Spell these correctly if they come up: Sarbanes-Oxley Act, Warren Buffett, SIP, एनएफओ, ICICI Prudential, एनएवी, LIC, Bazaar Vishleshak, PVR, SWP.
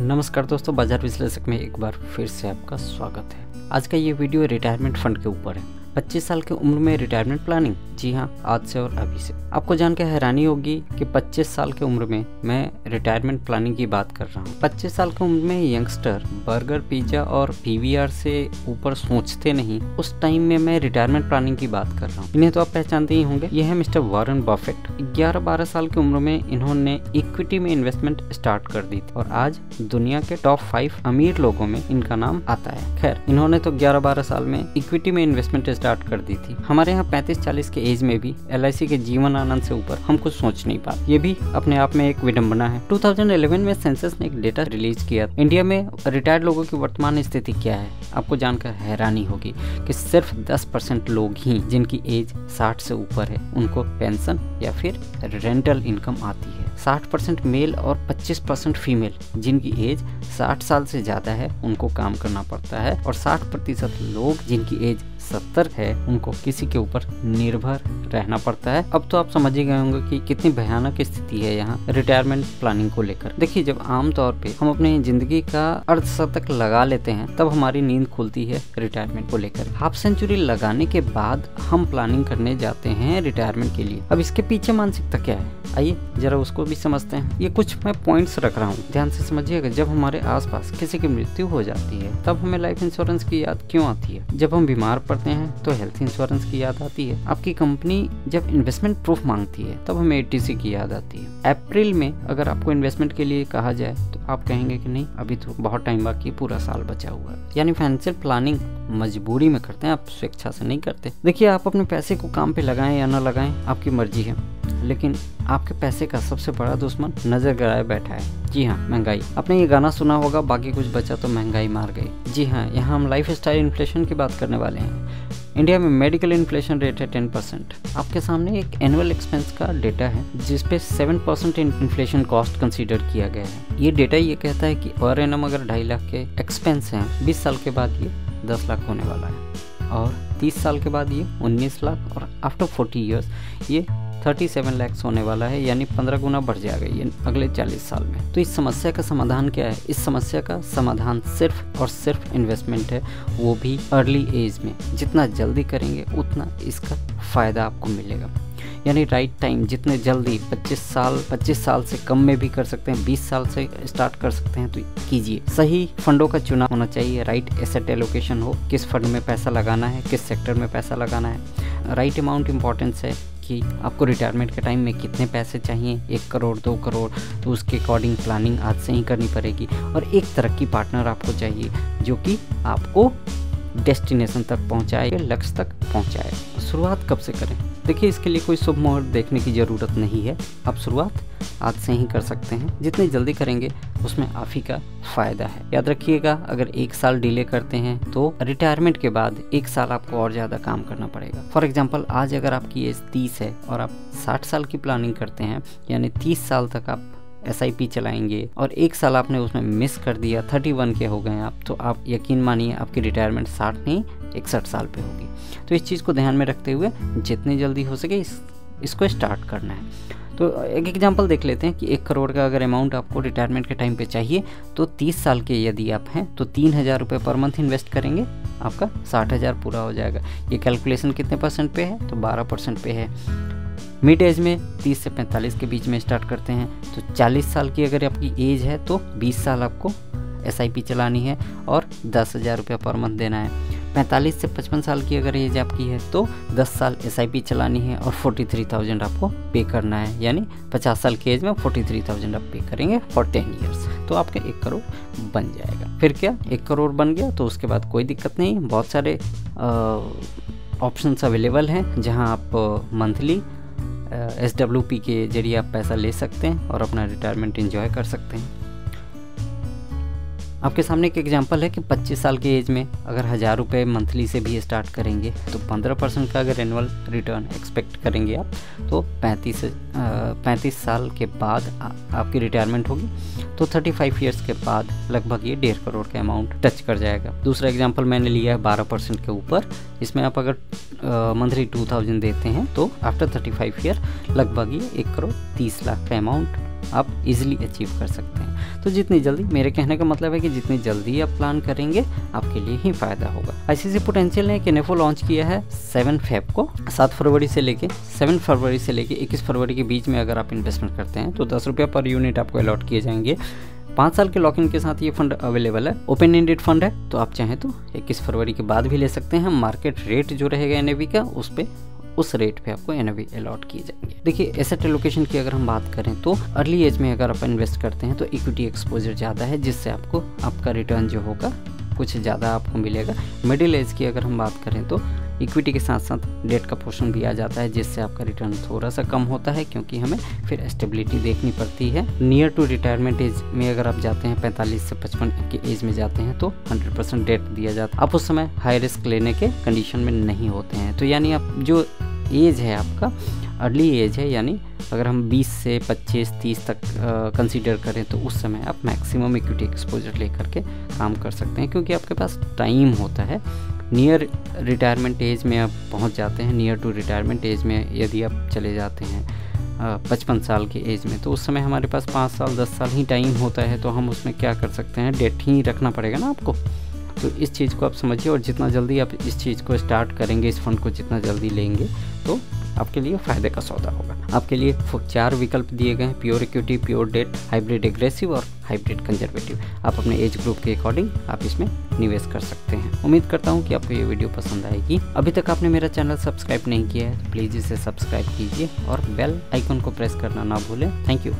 नमस्कार दोस्तों, बाजार विश्लेषक में एक बार फिर से आपका स्वागत है। आज का ये वीडियो रिटायरमेंट फंड के ऊपर है। 25 साल की उम्र में रिटायरमेंट प्लानिंग, जी हाँ, आज से और अभी से। आपको जान के हैरानी होगी कि 25 साल की उम्र में मैं रिटायरमेंट प्लानिंग की बात कर रहा हूँ। 25 साल की उम्र में यंगस्टर बर्गर, पिज्जा और PVR से ऊपर सोचते नहीं, उस टाइम में मैं रिटायरमेंट प्लानिंग की बात कर रहा हूँ। इन्हें तो आप पहचानते ही होंगे, ये है मिस्टर वॉरेन बफेट। 11-12 साल की उम्र में इन्होंने इक्विटी में इन्वेस्टमेंट स्टार्ट कर दी थी और आज दुनिया के टॉप 5 अमीर लोगों में इनका नाम आता है। खैर, इन्होंने तो 11-12 साल में इक्विटी में इन्वेस्टमेंट स्टार्ट कर दी थी। हमारे यहाँ 35-40 के एज में भी LIC के जीवन आनंद से ऊपर हम कुछ सोच नहीं पाते। ये भी अपने आप में एक विडंबना है। 2011 में सेंसस ने एक डेटा रिलीज किया। इंडिया में रिटायर्ड लोगों की वर्तमान स्थिति क्या है, आपको जानकर हैरानी होगी कि सिर्फ 10% लोग ही जिनकी एज 60 से ऊपर है उनको पेंशन या फिर रेंटल इनकम आती है। 60% मेल और 25% फीमेल जिनकी एज 60 साल से ज्यादा है उनको काम करना पड़ता है और 60% लोग जिनकी एज 70 है उनको किसी के ऊपर निर्भर रहना पड़ता है। अब तो आप समझ ही गए होंगे कि कितनी भयानक स्थिति है यहाँ रिटायरमेंट प्लानिंग को लेकर। देखिए, जब आमतौर पे हम अपनी जिंदगी का अर्धशतक लगा लेते हैं तब हमारी नींद खुलती है रिटायरमेंट को लेकर। हाफ सेंचुरी लगाने के बाद हम प्लानिंग करने जाते हैं रिटायरमेंट के लिए। अब इसके पीछे मानसिकता क्या है, आइए जरा उसको भी समझते हैं। ये कुछ मैं पॉइंट्स रख रहा हूँ, ध्यान से समझिएगा। जब हमारे आसपास किसी की मृत्यु हो जाती है तब हमें लाइफ इंश्योरेंस की याद क्यों आती है? जब हम बीमार पड़ते हैं तो हेल्थ इंश्योरेंस की याद आती है। आपकी कंपनी जब इन्वेस्टमेंट प्रूफ मांगती है तब हमें ATC की याद आती है। अप्रैल में अगर आपको इन्वेस्टमेंट के लिए कहा जाए तो आप कहेंगे कि नहीं, अभी तो बहुत टाइम बाकी, पूरा साल बचा हुआ है। यानी फाइनेंशियल प्लानिंग मजबूरी में करते हैं, आप स्वेच्छा से नहीं करते। देखिए, आप अपने पैसे को काम पे लगाएं या ना लगाएं, आपकी मर्जी है, लेकिन आपके पैसे का सबसे बड़ा दुश्मन नजर गड़ाए बैठा है। जी हाँ, महंगाई। आपने ये गाना सुना होगा, बाकी कुछ बचा तो महंगाई मार गई। जी हाँ, यहाँ हम लाइफस्टाइल इन्फ्लेशन की बात करने वाले हैं। इंडिया में मेडिकल इन्फ्लेशन रेट है 10%। आपके सामने एक एनुअल एक्सपेंस का डेटा है जिसपे 7% इन्फ्लेशन कॉस्ट कंसीडर किया गया है। ये डेटा ये कहता है कि और एनम अगर 2.5 लाख के एक्सपेंस हैं, 20 साल के बाद ये 10 लाख होने वाला है और 30 साल के बाद ये 19 लाख और आफ्टर 40 ईयर्स ये 37 लाख होने वाला है। यानी 15 गुना बढ़ जाएगा ये अगले 40 साल में। तो इस समस्या का समाधान क्या है? इस समस्या का समाधान सिर्फ और सिर्फ इन्वेस्टमेंट है, वो भी अर्ली एज में। जितना जल्दी करेंगे उतना इसका फायदा आपको मिलेगा। यानी राइट टाइम, जितने जल्दी 25 साल से कम में भी कर सकते हैं, 20 साल से स्टार्ट कर सकते हैं तो कीजिए। सही फंडों का चुनाव होना चाहिए, राइट एसेट एलोकेशन हो, किस फंड में पैसा लगाना है, किस सेक्टर में पैसा लगाना है। राइट अमाउंट इम्पोर्टेंस है कि आपको रिटायरमेंट के टाइम में कितने पैसे चाहिए, 1 करोड़ 2 करोड़, तो उसके अकॉर्डिंग प्लानिंग आज से ही करनी पड़ेगी। और एक तरक्की पार्टनर आपको चाहिए जो कि आपको डेस्टिनेशन तक पहुंचाए, लक्ष्य तक पहुंचाए। शुरुआत कब से करें? देखिए, इसके लिए कोई शुभ मुहूर्त देखने की ज़रूरत नहीं है, आप शुरुआत आज से ही कर सकते हैं। जितनी जल्दी करेंगे उसमें आप ही का फायदा है। याद रखिएगा, अगर 1 साल डिले करते हैं तो रिटायरमेंट के बाद 1 साल आपको और ज़्यादा काम करना पड़ेगा। फॉर एग्जांपल, आज अगर आपकी एज 30 है और आप 60 साल की प्लानिंग करते हैं, यानी 30 साल तक आप SIP चलाएंगे और 1 साल आपने उसमें मिस कर दिया, 31 के हो गए आप, तो आप यकीन मानिए आपकी रिटायरमेंट 60 नहीं 61 साल पे होगी। तो इस चीज़ को ध्यान में रखते हुए जितनी जल्दी हो सके इसको स्टार्ट करना है। तो एक एग्जांपल देख लेते हैं कि 1 करोड़ का अगर अमाउंट आपको रिटायरमेंट के टाइम पे चाहिए तो 30 साल के यदि आप हैं तो 3000 रुपये पर मंथ इन्वेस्ट करेंगे, आपका 60,000 पूरा हो जाएगा। ये कैलकुलेशन कितने % पे है? तो 12% पे है। मिड एज में 30 से 45 के बीच में स्टार्ट करते हैं तो 40 साल की अगर आपकी एज है तो 20 साल आपको SIP चलानी है और 10,000 रुपये पर मंथ देना है। 45 से 55 साल की अगर एज आपकी है तो 10 साल SIP चलानी है और 43,000 आपको पे करना है। यानी 50 साल की एज में 43,000 आप पे करेंगे फॉर 10 इयर्स तो आपका 1 करोड़ बन जाएगा। फिर क्या, 1 करोड़ बन गया तो उसके बाद कोई दिक्कत नहीं, बहुत सारे ऑप्शंस अवेलेबल हैं जहां आप मंथली SWP के जरिए आप पैसा ले सकते हैं और अपना रिटायरमेंट एंजॉय कर सकते हैं। आपके सामने एक एग्जांपल है कि 25 साल के एज में अगर 1000 रुपये मंथली से भी स्टार्ट करेंगे तो 15% का अगर एनुअल रिटर्न एक्सपेक्ट करेंगे आप तो 35 साल के बाद आपकी रिटायरमेंट होगी। तो 35 ईयर्स के बाद लगभग ये 1.5 करोड़ का अमाउंट टच कर जाएगा। दूसरा एग्जांपल मैंने लिया है 12% के ऊपर। इसमें आप अगर मंथली 2000 देते हैं तो आफ्टर 35 ईयर लगभग ये 1 करोड़ 30 लाख का अमाउंट आप इजीली अचीव कर सकते हैं। तो जितनी जल्दी, मेरे कहने का मतलब है कि जितनी जल्दी आप प्लान करेंगे आपके लिए ही फायदा होगा। आईसीआईसीआई पोटेंशियल ने एक एनएफओ लॉन्च किया है 7 फेब को। 7 फरवरी से लेके 21 फरवरी के बीच में अगर आप इन्वेस्टमेंट करते हैं तो 10 रुपये पर यूनिट आपको अलॉट किए जाएंगे। 5 साल के लॉक इन के साथ ये फंड अवेलेबल है। ओपन एंडेड फंड है, तो आप चाहें तो 21 फरवरी के बाद भी ले सकते हैं। मार्केट रेट जो रहेगा एनएवी का, उस रेट पे आपको एनएवी अलॉट किए जाएंगे। देखिए, एसेट एलोकेशन की अगर हम बात करें तो अर्ली एज में अगर आप इन्वेस्ट करते हैं तो इक्विटी एक्सपोजर ज़्यादा है, जिससे आपको आपका रिटर्न जो होगा कुछ ज़्यादा आपको मिलेगा। मिडिल एज की अगर हम बात करें तो इक्विटी के साथ साथ डेट का पोर्शन भी आ जाता है, जिससे आपका रिटर्न थोड़ा सा कम होता है, क्योंकि हमें फिर स्टेबिलिटी देखनी पड़ती है। नियर टू रिटायरमेंट एज में अगर आप जाते हैं, 45 से 55 के एज में जाते हैं तो 100% डेट दिया जाता है। आप उस समय हाई रिस्क लेने के कंडीशन में नहीं होते हैं। तो यानी आप जो एज है, आपका अर्ली एज है, यानी अगर हम 20 से 25 30 तक कंसीडर करें तो उस समय आप मैक्सिमम इक्विटी एक्सपोजर लेकर के काम कर सकते हैं, क्योंकि आपके पास टाइम होता है। नियर रिटायरमेंट एज में आप पहुंच जाते हैं, नियर टू रिटायरमेंट एज में यदि आप चले जाते हैं 55 साल के एज में, तो उस समय हमारे पास 5 साल 10 साल ही टाइम होता है। तो हम उसमें क्या कर सकते हैं, डेट ही रखना पड़ेगा ना आपको। तो इस चीज़ को आप समझिए, और जितना जल्दी आप इस चीज़ को स्टार्ट करेंगे, इस फंड को जितना जल्दी लेंगे तो आपके लिए फ़ायदे का सौदा होगा। आपके लिए 4 विकल्प दिए गए हैं, pure equity, pure debt, hybrid aggressive और हाइब्रिड कंजर्वेटिव। आप अपने एज ग्रुप के अकॉर्डिंग आप इसमें निवेश कर सकते हैं। उम्मीद करता हूं कि आपको ये वीडियो पसंद आएगी। अभी तक आपने मेरा चैनल सब्सक्राइब नहीं किया है तो प्लीज़ इसे सब्सक्राइब कीजिए और बेल आइकन को प्रेस करना ना भूलें। Thank you.